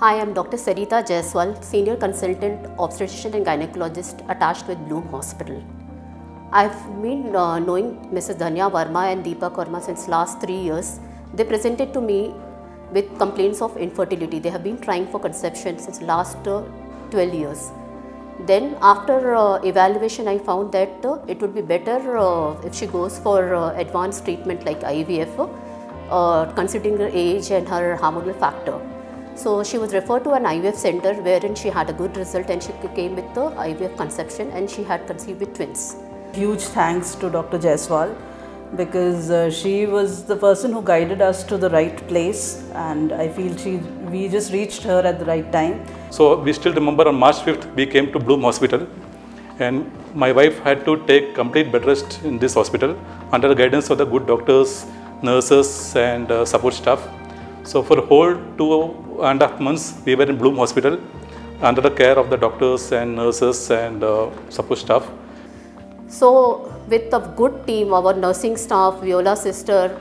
Hi, I'm Dr. Sarita Jaiswal, Senior Consultant, Obstetrician and Gynecologist attached with Bloom Hospital. I've been knowing Mrs. Dhanya Verma and Deepak Verma since last 3 years. They presented to me with complaints of infertility. They have been trying for conception since last 12 years. Then after evaluation, I found that it would be better if she goes for advanced treatment like IVF, considering her age and her hormonal factor. So she was referred to an IVF center wherein she had a good result and she came with the IVF conception and she had conceived with twins. Huge thanks to Dr. Jaiswal, because she was the person who guided us to the right place, and I feel we just reached her at the right time. So we still remember on March 5th we came to Bloom Hospital, and my wife had to take complete bed rest in this hospital under the guidance of the good doctors, nurses and support staff. So for a whole 2.5 months we were in Bloom Hospital under the care of the doctors and nurses and support staff. So with a good team, our nursing staff, Viola sister,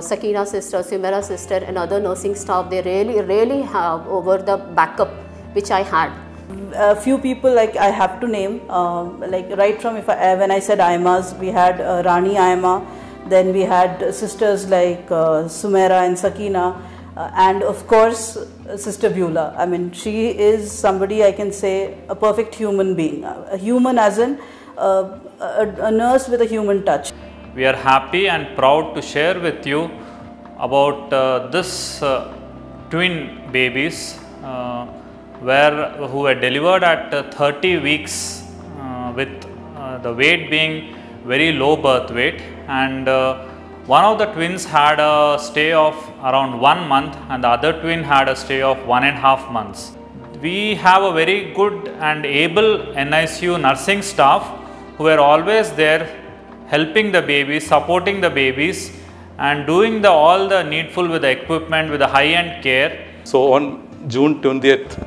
Sakina sister, Sumera sister and other nursing staff, they really have over the backup which I had. A few people like I have to name, like right from when I said Aimas, we had Rani Aima, then we had sisters like Sumera and Sakina, and of course Sister Viola. I mean, she is somebody I can say a perfect human being, a human as in a nurse with a human touch. We are happy and proud to share with you about this twin babies who were delivered at 30 weeks with the weight being very low birth weight, and one of the twins had a stay of around 1 month and the other twin had a stay of 1.5 months. We have a very good and able NICU nursing staff who were always there helping the babies, supporting the babies and doing all the needful with the equipment, with the high-end care. So on June 20th,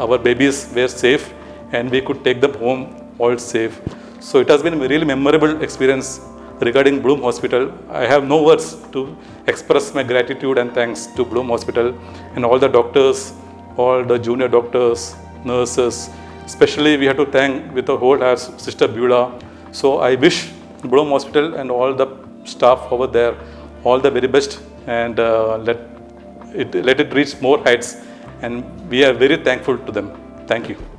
our babies were safe and we could take them home all safe. So it has been a really memorable experience regarding Bloom Hospital. I have no words to express my gratitude and thanks to Bloom Hospital and all the doctors, all the junior doctors, nurses. Especially we have to thank with a whole heart Sister Beulah. So I wish Bloom Hospital and all the staff over there all the very best, and let it reach more heights, and we are very thankful to them. Thank you.